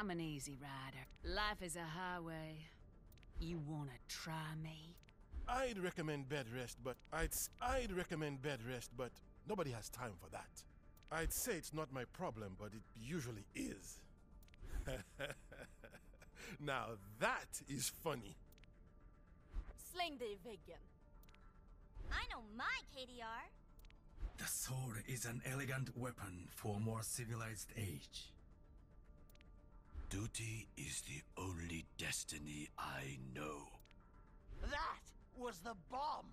I'm an easy rider. Life is a highway. You wanna try me? I'd recommend bed rest, but nobody has time for that. I'd say it's not my problem, but it usually is. Now that is funny. Sling the vegan. I know my KDR. The sword is an elegant weapon for a more civilized age. Duty is the only destiny I know. That was the bomb!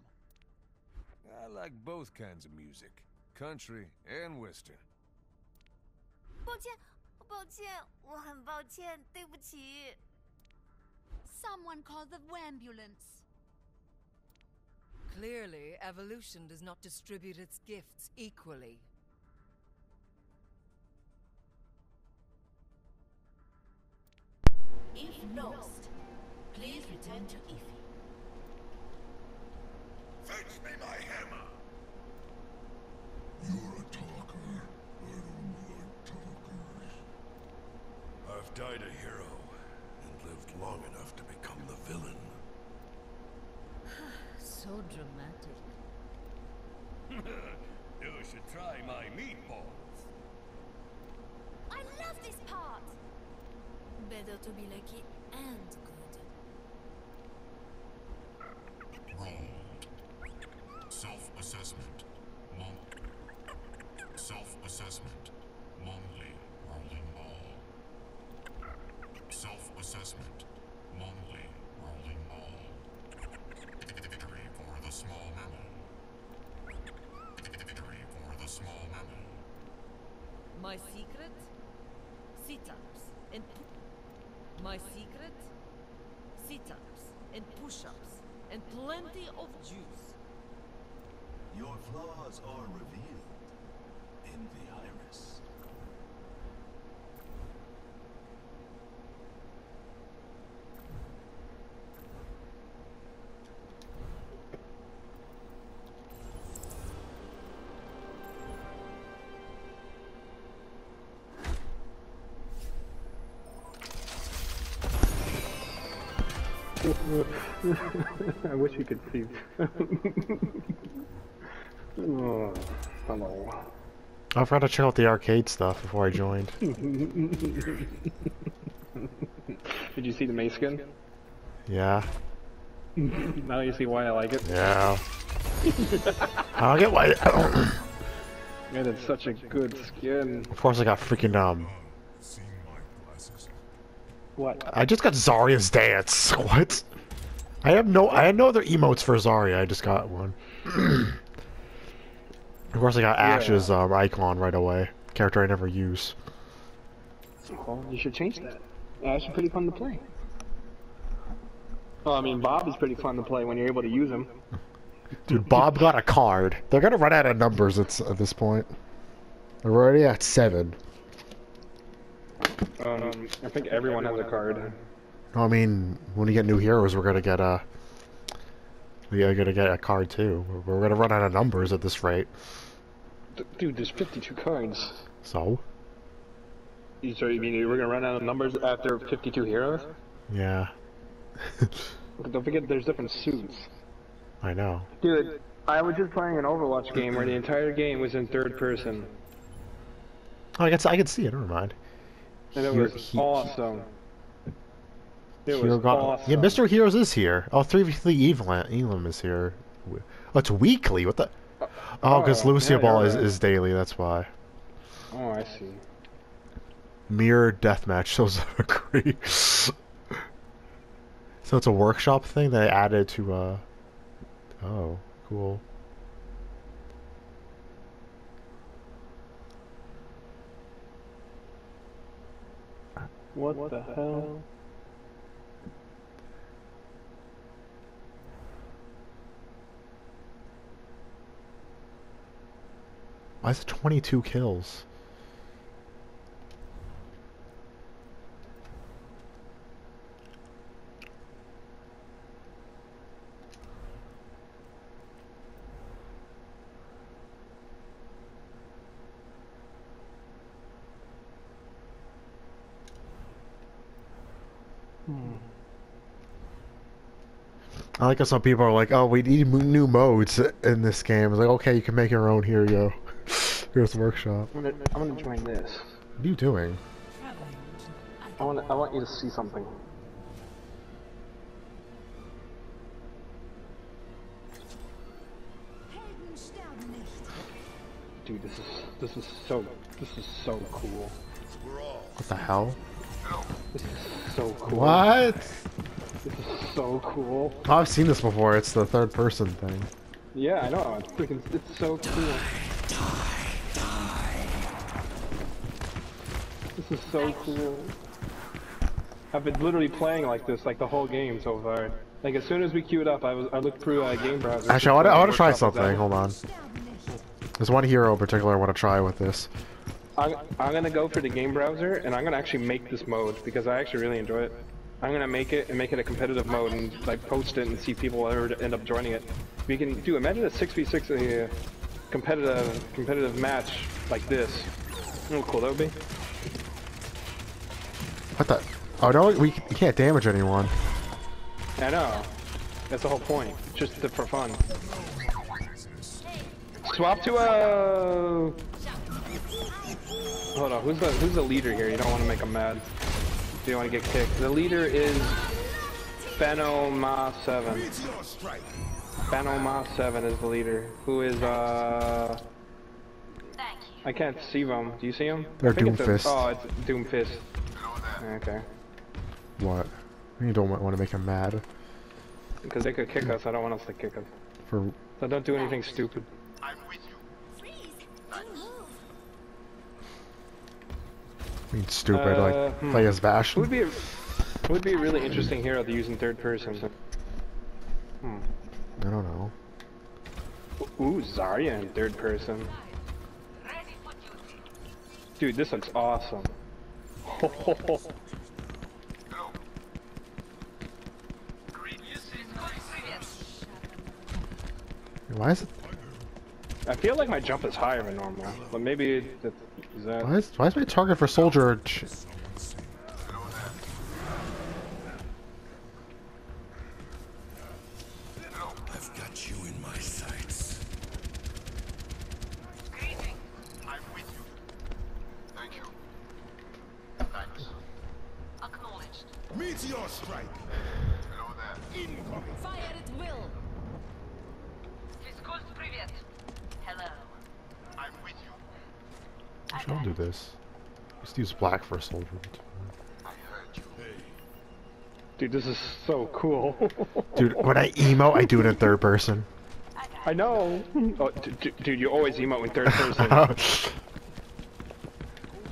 I like both kinds of music. Country and Western. 抱歉，我很抱歉，对不起。 Someone call the ambulance. Clearly, evolution does not distribute its gifts equally. If lost, please return to Ify. Fetch me my hammer! You're a talker. I don't like talkers. I've died a hero, and lived long enough to become the villain. So dramatic. You should try my meatballs. I love this part! Better to be lucky and good. Wrong. Self-assessment. Monk. Self-assessment. Monthly. Rolling ball. Self-assessment. Monthly. Rolling ball. Victory for the small mammal. Victory for the small mammal. My secret? Sit-ups and... My secret? Sit-ups and push-ups and plenty of juice. Your flaws are revealed in the iris. I wish you could see. Oh, hello. I forgot to check out the arcade stuff before I joined. Did you see the May skin? Yeah. Now you see why I like it. Yeah. I don't get why. Man, it's such a good skin. Of course, I got freaking What? I just got Zarya's dance. What? I had no other emotes for Zarya. I just got one. Of course, I got Ash's icon right away. Character I never use. Well, you should change that. Ash is pretty fun to play. Well, I mean, Bob is pretty fun to play when you're able to use him. Dude, Bob got a card. They're gonna run out of numbers at this point. They're already at 7. I think everyone has a card. No, I mean, when we get new heroes, we're gonna get a card too. We're gonna run out of numbers at this rate. Dude, there's 52 cards. So? So you mean we're gonna run out of numbers after 52 heroes? Yeah. Don't forget, there's different suits. I know. Dude, I was just playing an Overwatch game where the entire game was in third person. Oh, I can see it. Never mind. And it was awesome. It was awesome. Yeah, Mr. Heroes is here. Oh, 3v3 Evelyn is here. Oh, it's weekly. What the? Oh, because Lucia Ball is daily. That's why. Oh, I see. Mirror deathmatch. So agree. So it's a workshop thing that I added to. Oh, cool. What the hell? Why is it 22 kills? I like how some people are like, oh, we need new modes in this game. It's like, okay, you can make your own here, yo. Here's Workshop. I'm gonna join this. What are you doing? I want you to see something. Dude, this is so cool. What the hell? This is so cool. What? This is so cool. Oh, I've seen this before. It's the third person thing. Yeah, I know. It's freaking. It's so cool. Die. This is so cool. I've been literally playing like this like the whole game so far. Like as soon as we queued up, I looked through a game browser. Actually, I want to try something. Hold on. There's one hero in particular I want to try with this. I'm gonna go for the game browser, and I'm gonna actually make this mode, because I actually really enjoy it. I'm gonna make it, and make it a competitive mode, and like post it and see people end up joining it. We can do, imagine a 6v6 a competitive match like this. You know how cool that would be? What the? Oh no, we can't damage anyone. I know. That's the whole point. Just for fun. Swap to a... Hold on, who's the leader here? You don't want to make him mad. You don't want to get kicked. The leader is... Phenoma7. Phenoma7 is the leader. Who is, I can't see them. Do you see him? They're Doomfist. Oh, it's Doomfist. Okay. What? You don't want to make him mad. Because they could kick us. I don't want us to kick them. So don't do anything stupid. I'm with you. I mean, stupid. Like play as Bash. Would be a really interesting hero to use in third person. I don't know. Ooh, Zarya in third person. Dude, this looks awesome. Why is it? I feel like my jump is higher than normal, but maybe that is that. Why is my target for Soldier? I've got you in my sights. I'm with you. Thank you. Thanks. Acknowledged. Meteor strike. Hello there. Incoming. Fire at will. Hello. I'm with you. I should do this. Let's use black for a soldier. I heard you. Dude, this is so cool. Dude, when I emote, I do it in third person. I know. Oh, dude, you always emote in third person.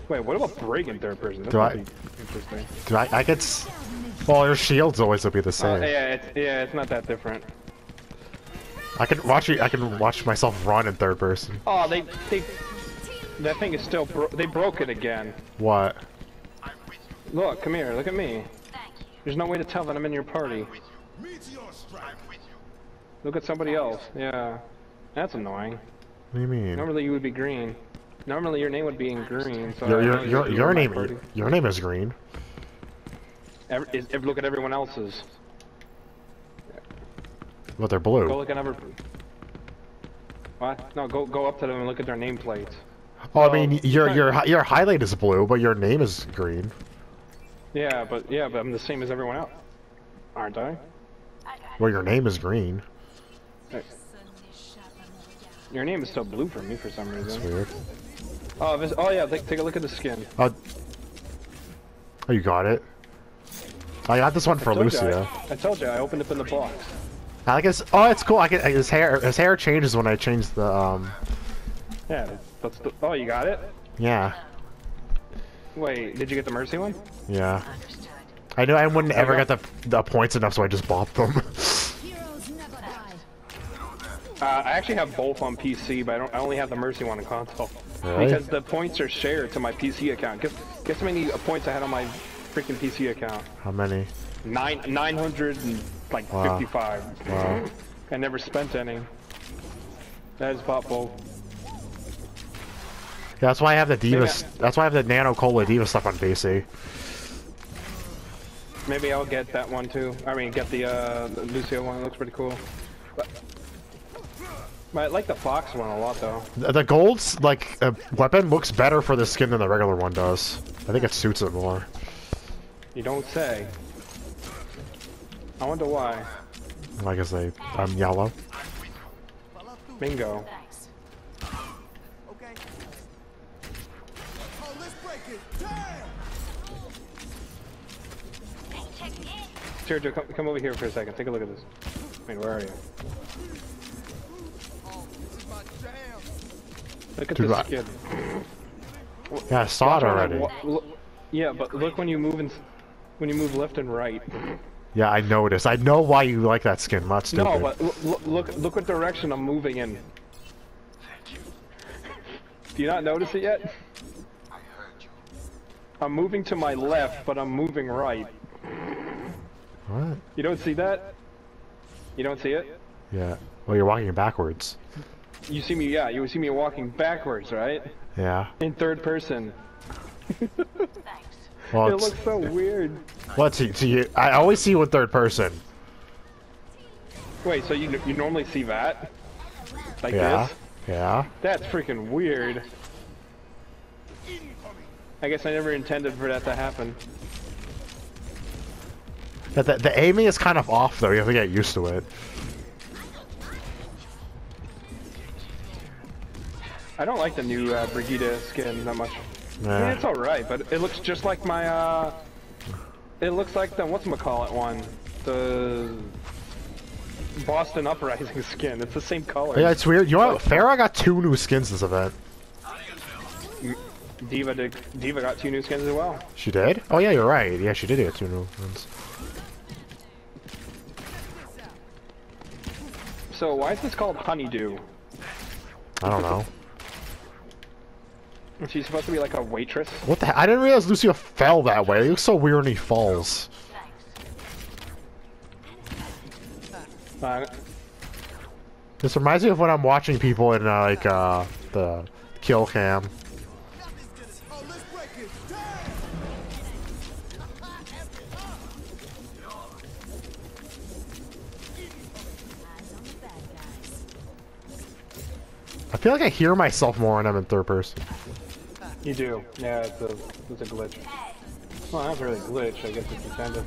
Wait, what about Brig in third person? That's interesting. I get. Well, your shields always will be the same. Yeah, it's not that different. I can watch myself run in third person. Oh, that thing is still they broke it again. What? Look, come here, look at me. There's no way to tell that I'm in your party. Look at somebody else. Yeah, that's annoying. What do you mean? Normally you would be green. Normally your name would be in green. So your name is green. Look at everyone else's. But they're blue. Go look at number. What? No, go up to them and look at their nameplates. Well, I mean, your highlight is blue, but your name is green. Yeah, but I'm the same as everyone else, aren't I? Well, your name is green. Hey. Your name is still blue for me for some reason. That's weird. Oh yeah, take a look at the skin. Oh, you got it. I got this one for Lucia. I told you, I opened up in the box. I guess. Oh, it's cool. His hair changes when I change the. Yeah. Oh, you got it. Yeah. Wait, did you get the Mercy one? Yeah. I knew I wouldn't ever get the points enough, so I just bopped them. I actually have both on PC, but I only have the Mercy one on console. Really? Because the points are shared to my PC account. Guess how many points I had on my freaking PC account? How many? 955. Wow. I never spent any. That is Bob. Yeah, that's why I have the Diva. That's why I have the Nano Cola Diva stuff on PC. Maybe I'll get that one too. I mean, get the Lucio one. It looks pretty cool. But I like the fox one a lot though. The gold's like weapon looks better for the skin than the regular one does. I think it suits it more. You don't say. I wonder why. I guess I'm yellow. Bingo. Sergio, come over here for a second. Take a look at this. Wait, where are you? Look at this kid. Yeah, I saw it already. Yeah, but look when you move left and right. Yeah, I noticed. I know why you like that skin. Not stupid. No, but look what direction I'm moving in. Do you not notice it yet? I'm moving to my left, but I'm moving right. What? You don't see that? You don't see it? Yeah. Well, you're walking backwards. You see me, yeah, you see me walking backwards, right? Yeah. In third person. Well, it looks so weird. Well, to you, I always see you in third person. Wait, so you normally see that? Like this? Yeah. That's freaking weird. I guess I never intended for that to happen. The aiming is kind of off though, you have to get used to it. I don't like the new Brigitte skin that much. Nah. I mean, it's alright, but it looks just like my, it looks like the, whatchamacallit one. The Boston Uprising skin, it's the same color. Yeah, it's weird. You know what, Pharah got 2 new skins this event. Diva got 2 new skins as well. She did? Oh yeah, you're right. Yeah, she did get 2 new ones. So why is this called Honeydew? I don't know. She's supposed to be like a waitress. What the heck? I didn't realize Lucio fell that way. It looks so weird when he falls. This reminds me of when I'm watching people in like the kill cam. I feel like I hear myself more when I'm in third person. You do. Yeah, it's a glitch. Well, that's really a glitch. I guess it's intended.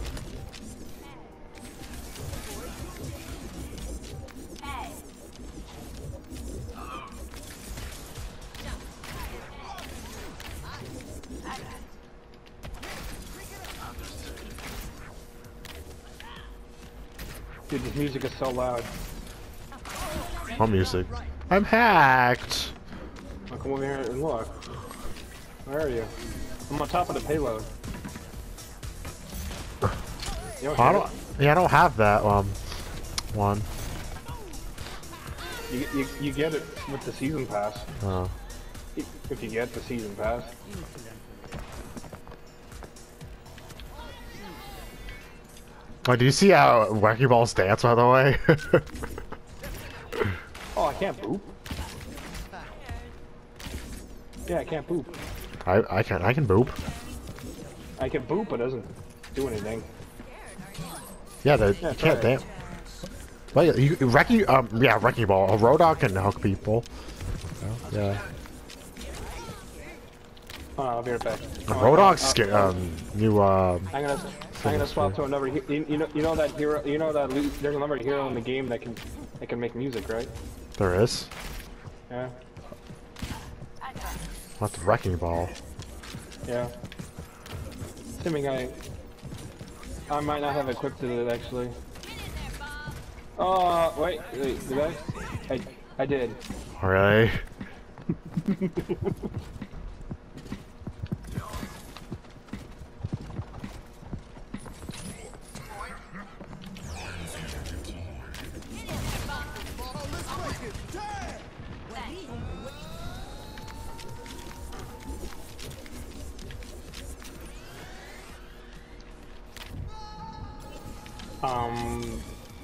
Dude, this music is so loud. What music? I'm hacked! I'll come over here and look. Where are you? I'm on top of the payload. I don't have that one. You get it with the season pass. Oh. If you get the season pass. Oh, do you see how Wrecking Balls dance, by the way? Oh, I can't poop. Yeah, I can't poop. I can boop. I can boop, but it doesn't do anything. Yeah, you can't damn. Well, Wrecking Ball. A Roadhog can hook people. So, yeah. Oh, I'll be right back. Roadhog's new. I'm gonna swap to another. You know that hero. You know that there's another hero in the game that can make music, right? There is? Yeah. Not the Wrecking Ball. Yeah. Assuming I might not have equipped it actually. Oh wait, did I? I did. Alright.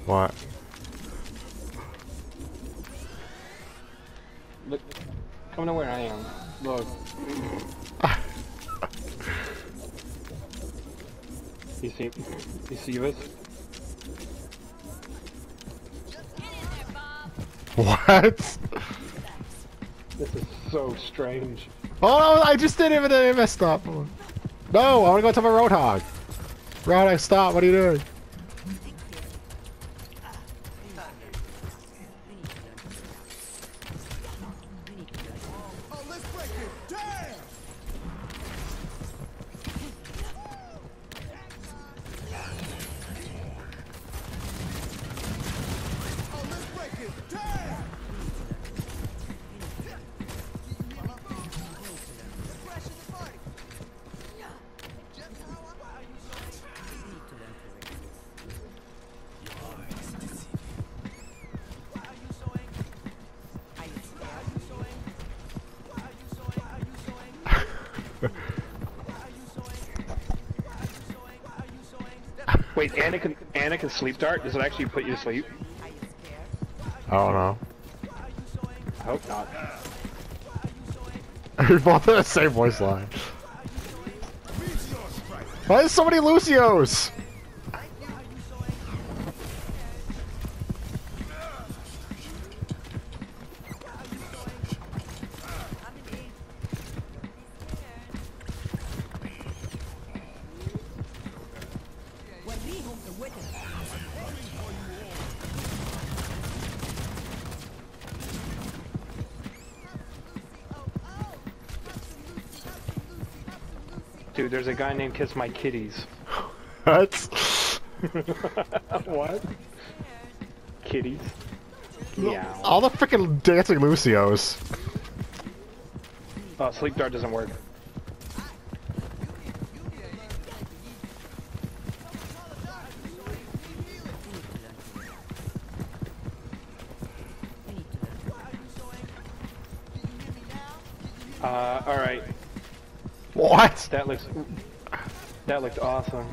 What? Look, come to where I am. Look. You see us? What? This is so strange. Oh, I just did even an MS stop. No, I want to go to my Roadhog. Roadhog, stop. What are you doing? Wait, Anna can sleep dart? Does it actually put you to sleep? I don't know. I hope not. We both have the same voice line. Why is so many Lucios? Dude, there's a guy named Kiss My Kitties. What? What? Kitties? Yeah. All the freaking dancing Lucios. Oh, sleep dart doesn't work. Alright. What? That looked awesome.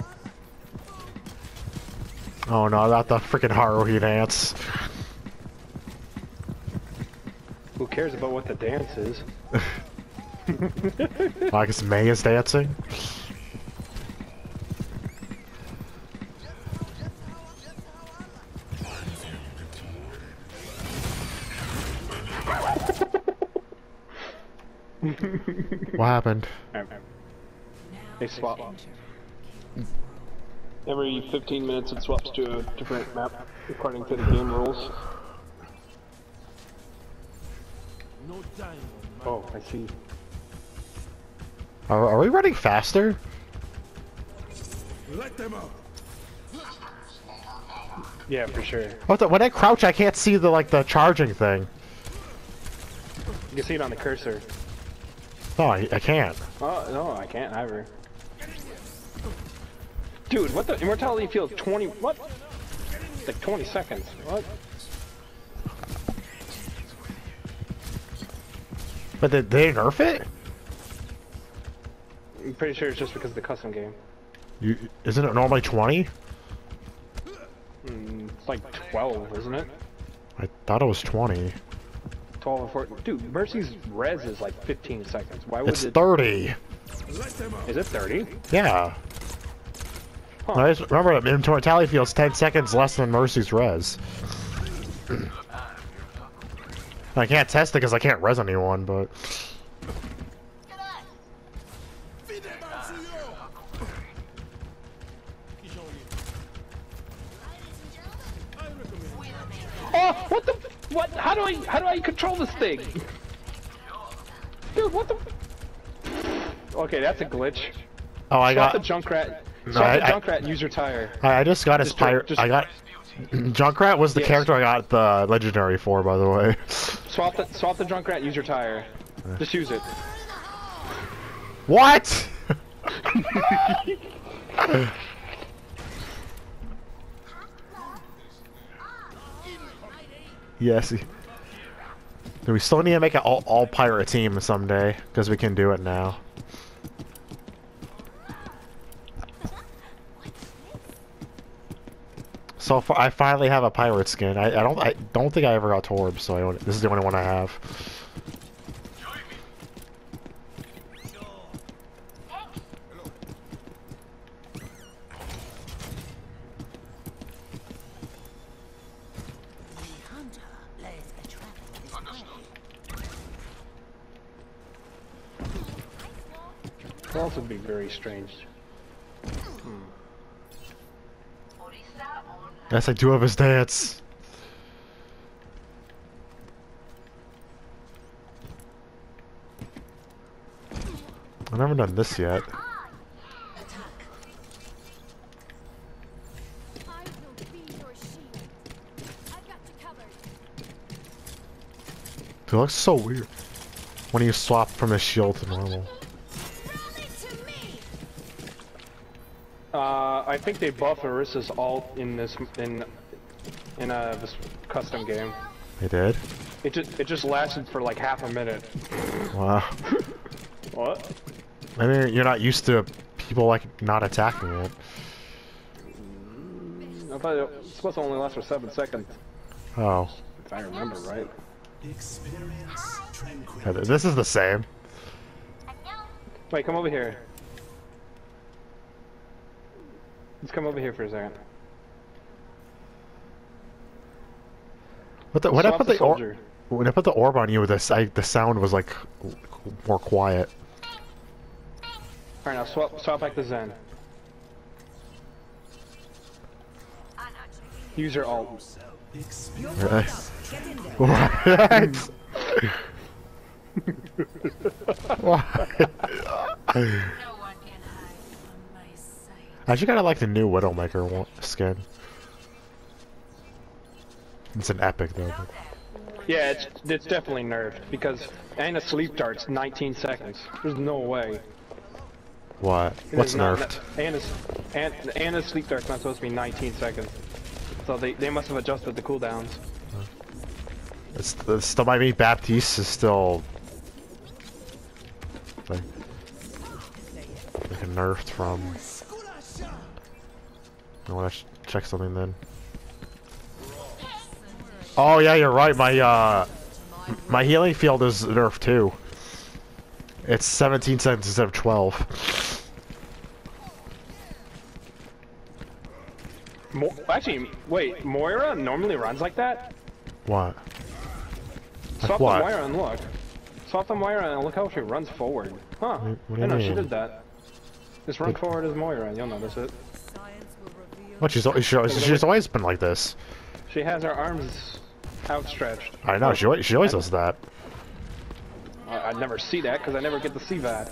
Oh no, not the freaking Haruhi dance. Who cares about what the dance is? I guess May is dancing. What happened? They swap. Every 15 minutes it swaps to a different map according to the game rules. Oh, I see. Are we running faster? Let them up. Yeah, for sure. What the, when I crouch I can't see the the charging thing. You can see it on the cursor. No, I can't. Oh, no, I can't either. Dude, what the? Immortality field 20. What? Like 20 seconds. What? But did they nerf it? I'm pretty sure it's just because of the custom game. Isn't it normally 20? It's like 12, isn't it? I thought it was 20. 12 and 14. Dude, Mercy's res is like 15 seconds. Why was it? It's 30. Is it 30? Yeah. Huh. I just remember, Immortality field's 10 seconds less than Mercy's res. I can't test it because I can't res anyone, but. Oh, what the? What? How do I control this thing? Dude, what the? Okay, that's a glitch. Oh, I got the Junkrat. No, Junkrat, use your tire. I just got his pirate. I got Junkrat was the character I got the legendary for, by the way. Swap the Junkrat. Use your tire. Just use it. What? Yes. We still need to make an all pirate team someday, because we can do it now. So far, I finally have a pirate skin. I don't think I ever got Torb, so this is the only one I have. That would be very strange. That's like two of his dads. I've never done this yet. Dude, it looks so weird when you swap from a shield to normal. I think they buff Orissa's ult in this this custom game. They did? It just lasted for like half a minute. Wow. What? I mean, you're not used to people like not attacking it. I thought it was supposed to only last for 7 seconds. Oh. If I remember right. Experience tranquility. This is the same. Wait, come over here. Let's come over here for a second. What the, when I put the orb, when I put the orb on you, the sound was like more quiet. Alright, now swap back to Zen. Use your ult. Right. What? What? I actually kinda like the new Widowmaker skin. It's an epic though. Yeah, it's definitely nerfed because Anna sleep darts 19 seconds. There's no way. What? What's nerfed? Anna's sleep dart's not supposed to be 19 seconds. So they must have adjusted the cooldowns. It's still, I mean, Baptiste is still like nerfed from. I want to check something then. Oh yeah, you're right. My my healing field is nerfed too. It's 17 seconds instead of 12. Actually, wait. Moira normally runs like that. What? Swap the Moira and look. Swap the Moira and look how she runs forward. Huh? What do you mean? She did that. Just run forward as Moira, and you'll notice it. What, she's always been like this. She has her arms outstretched. I know, she always does that. I never see that because I never get to see that.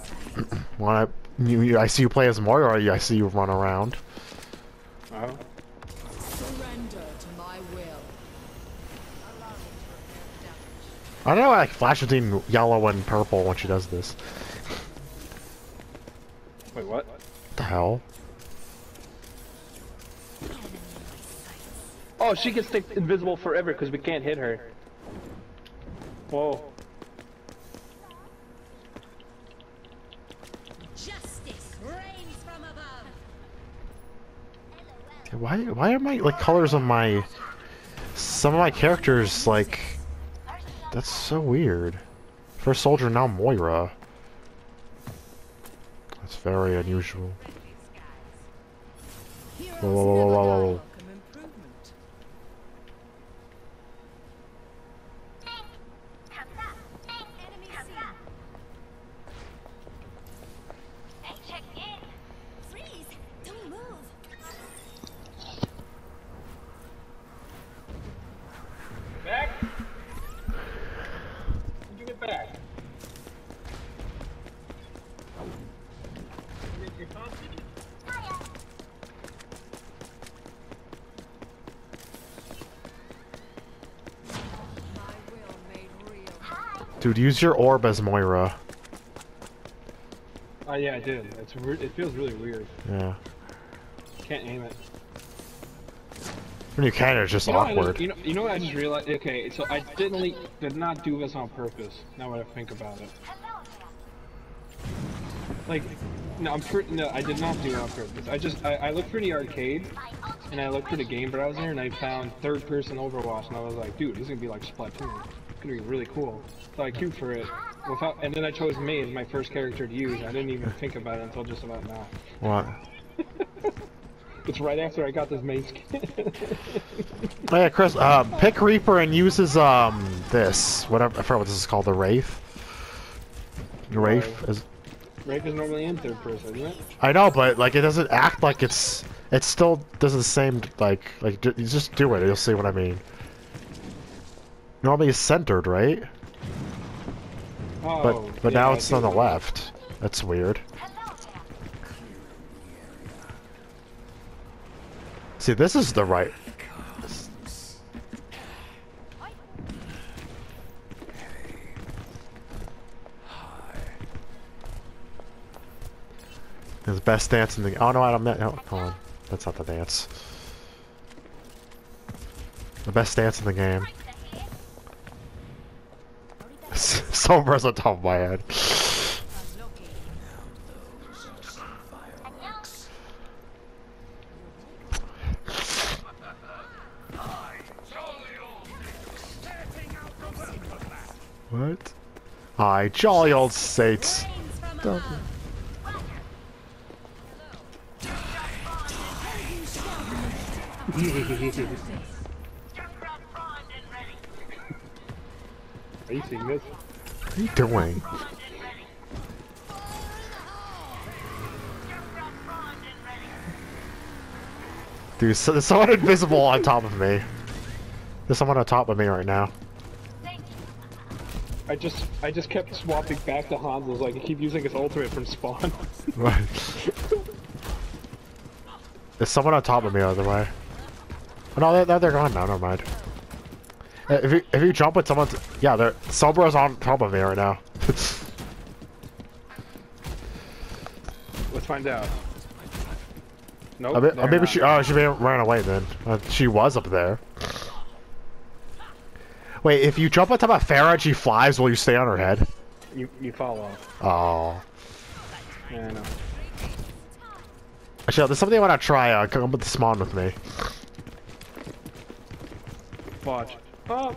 When I see you play as Moira, I see you run around. Oh. Surrender to my will. I don't know why I like, flash between yellow and purple when she does this. Wait, what? What the hell? Oh, she can stay invisible forever because we can't hit her. Whoa. Justice reigns from above. Why are my like colors on my some of my characters like that's so weird. First Soldier, now Moira. That's very unusual. Whoa, whoa, whoa, whoa, whoa, whoa. Dude, use your orb as Moira. Oh yeah, I did. It's it feels really weird. Yeah. Can't aim it. When you can, it's just awkward. You know what I just realized? Okay, so I did not do this on purpose. Now that I think about it. Like, no, I did not do it on purpose. I looked for the arcade, and I looked for the game browser, and I found third-person Overwatch, and I was like, dude, this is gonna be like Splatoon. It's gonna be really cool. So I queued for it, and then I chose May as my first character to use. I didn't even think about it until just about now. What? It's right after I got this May skin. Oh yeah, Chris, pick Reaper and uses this, whatever, I forgot what this is called, the Wraith? Wraith is normally in third person, isn't it? I know, but like it doesn't act like it's. It still does the same. Like you just do it. You'll see what I mean. Normally it's centered, right? Oh, but yeah, now it's on the left. That's weird. See, this is the right. The best dance in the. Oh no, Adam. No, hold on. That's not the dance. The best dance in the game. Sombras on top of my head. What? Aye, jolly old saints. Don't. Are you seeing this? What are you doing? Dude, so there's someone invisible on top of me. There's someone on top of me right now. I just kept swapping back to Hansel's, like I keep using his ultimate from spawn. Right. There's someone on top of me, either way. Oh, no, they're gone now. Never mind. If you jump with someone, yeah, they're Sobra's on top of me right now. Let's find out. No, nope, maybe she. Oh, she may have ran away then. She was up there. Wait, if you jump on top of Pharah, she flies. Will you stay on her head? You fall off. Oh. Yeah, I know. Actually, there's something I want to try. Come with the spawn with me. Watch. Oh.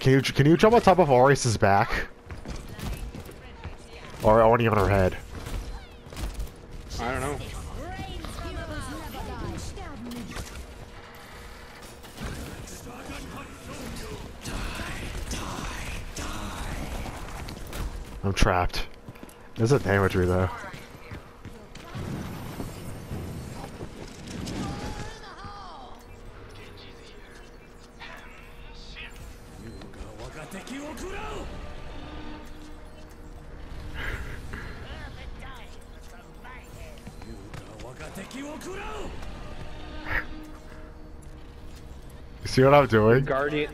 Can you jump on top of Oris's back? Or only on her head? I don't know. I'm trapped. There's a damagery though. See what I'm doing? Guardian.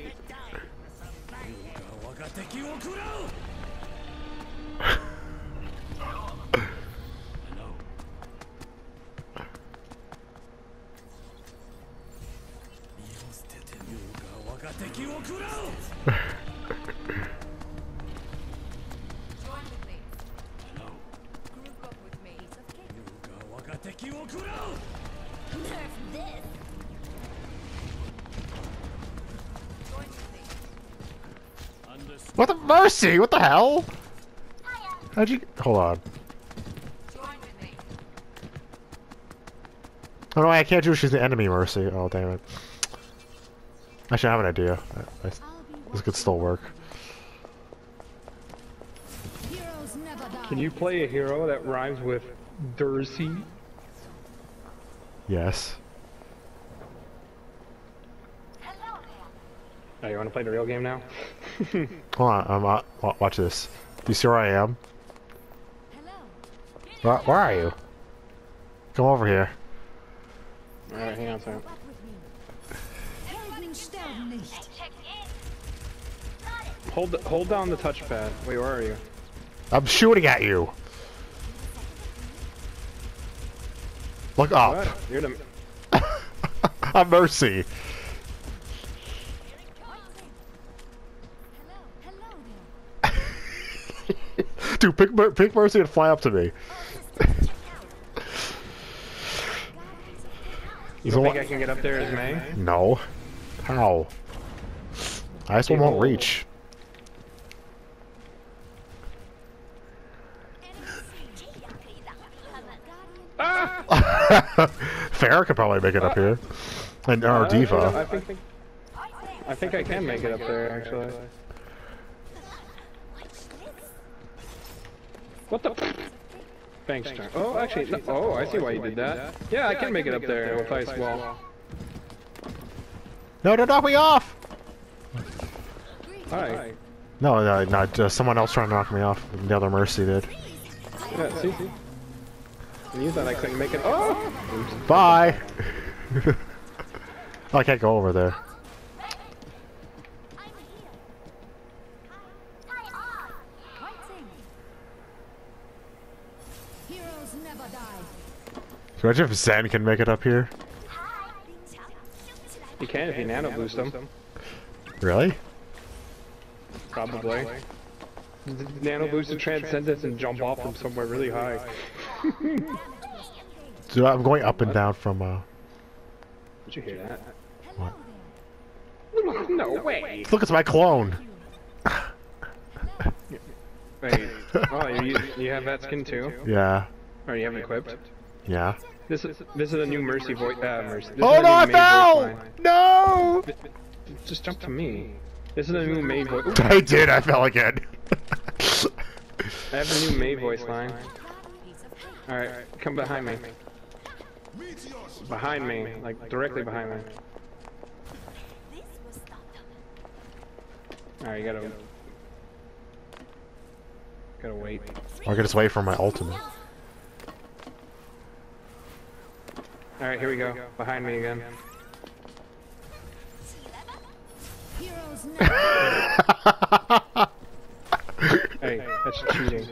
What the Mercy? What the hell? How'd you? Hold on. Oh no, I can't do it. She's the enemy, Mercy. Oh damn it! Actually, I have an idea. This could still work. Can you play a hero that rhymes with Dursey? Yes. Oh, you want to play the real game now? Hold on, watch this. Do you see where I am? Where are you? Come over here. Alright, hang on a second. Hold down the touchpad. Wait, where are you? I'm shooting at you! Look up! What? You're the... I'm Mercy! Dude, pick Mercy and fly up to me. You don't think I can get up there as May? No. How? I just won't reach. Pharah could probably make it up here. And our diva. I think I can make it up there, actually. What the f? Thanks, turn. Oh, actually, no. Oh, I see why you did that. Yeah, I can make it up there with ice wall. No, don't knock me off! Alright. No, not someone else trying to knock me off. The other Mercy did. Yeah, see? And you thought I couldn't make it. Oh! Bye! I can't go over there. So imagine if Zen can make it up here. He can if he nano boost him. Really? Probably. Nano boost to Transcendence and jump off from somewhere really high. So I'm going up and down from. Did you hear that? What? No way! Look, it's my clone. Wait. Oh, you have that skin too? Yeah. Oh, you have it equipped? Yeah. This is a new Mercy voice. Mercy. Oh no, I fell! No! Just jump to me. This is a new May voice. I did. I fell again. I have a new May voice line. All right, come behind me. Behind me, like directly behind me. All right, you gotta wait. I gotta wait for my ultimate. All right, here we go. Behind me again. Hey, that's cheating.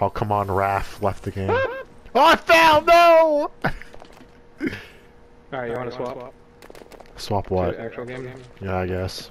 Oh, come on, Raph left the game. Oh, I fell! No! Alright, you wanna swap? Swap what? Actual game? Yeah, I guess.